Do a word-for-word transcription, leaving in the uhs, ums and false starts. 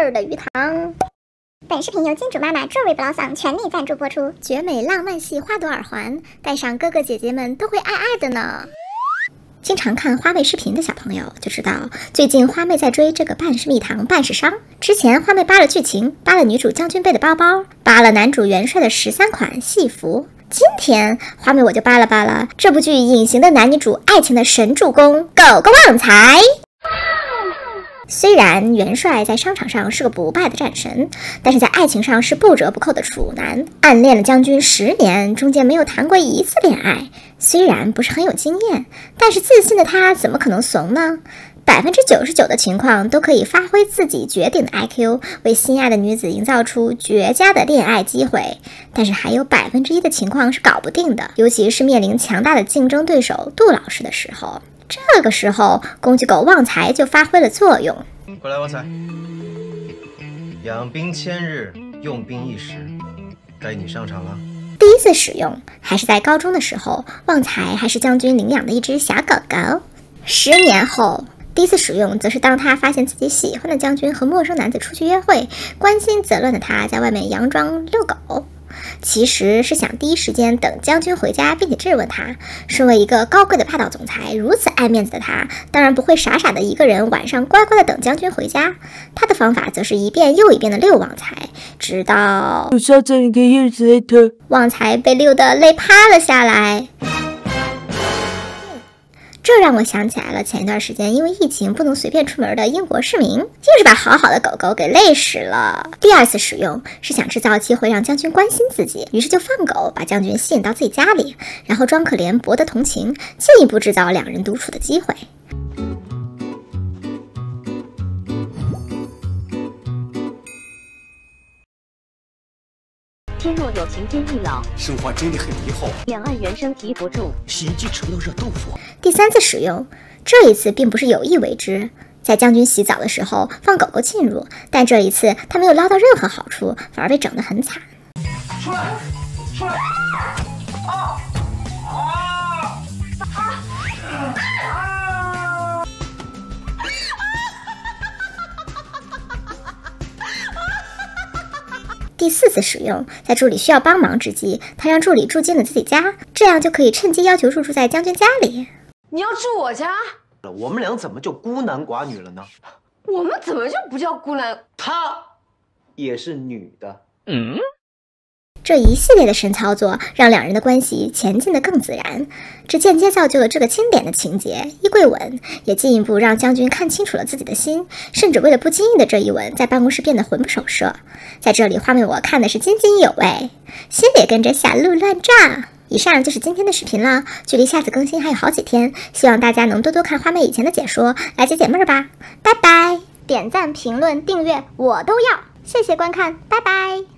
儿的鱼塘。本视频由金主妈妈 Jewelry Blossom 全力赞助播出。绝美浪漫系花朵耳环，戴上哥哥姐姐们都会爱爱的呢。经常看花妹视频的小朋友就知道，最近花妹在追这个半是蜜糖半是伤。之前花妹扒了剧情，扒了女主将军辈的包包，扒了男主元帅的十三款戏服。 今天花妹我就扒拉扒拉这部剧隐形的男女主爱情的神助攻狗狗旺财。虽然元帅在商场上是个不败的战神，但是在爱情上是不折不扣的处男，暗恋了将军十年，中间没有谈过一次恋爱。虽然不是很有经验，但是自信的他怎么可能怂呢？ 百分之九十九的情况都可以发挥自己绝顶的 I Q， 为心爱的女子营造出绝佳的恋爱机会。但是还有百分之一的情况是搞不定的，尤其是面临强大的竞争对手杜老师的时候。这个时候，工具狗旺财就发挥了作用。过来，旺财，养兵千日，用兵一时，该你上场了。 第一次使用还是在高中的时候，旺财还是将军领养的一只小狗狗。十年后。 第一次使用，则是当他发现自己喜欢的将军和陌生男子出去约会，关心则乱的他在外面佯装遛狗，其实是想第一时间等将军回家，并且质问他。身为一个高贵的霸道总裁，如此爱面子的他，当然不会傻傻的一个人晚上乖乖的等将军回家。他的方法则是一遍又一遍的遛旺财，直到旺财被遛得累趴了下来。 这让我想起来了，前一段时间因为疫情不能随便出门的英国市民，就是把好好的狗狗给累死了。第二次使用是想制造机会让将军关心自己，于是就放狗把将军吸引到自己家里，然后装可怜博得同情，进一步制造两人独处的机会。 天若有情天亦老，生活真的很迷惑。两岸猿声啼不住，洗衣机盛到热豆腐。第三次使用，这一次并不是有意为之，在将军洗澡的时候放狗狗进入，但这一次他没有捞到任何好处，反而被整得很惨。出来，出来！啊啊啊！第四次使用，在助理需要帮忙之际，他让助理住进了自己家，这样就可以趁机要求入住在将军家里。你要住我家？我们俩怎么就孤男寡女了呢？我们怎么就不叫孤男？她也是女的。嗯。这一系列的神操作，让两人的关系前进得更自然，这间接造就了这个经典的情节——衣柜吻，也进一步让将军看清楚了自己的心，甚至为了不经意的这一吻，在办公室变得魂不守舍。在这里，花妹我看的是津津有味，心里跟着小鹿乱撞。以上就是今天的视频了，距离下次更新还有好几天，希望大家能多多看花妹以前的解说来解解闷儿吧。拜拜！点赞、评论、订阅我都要，谢谢观看，拜拜。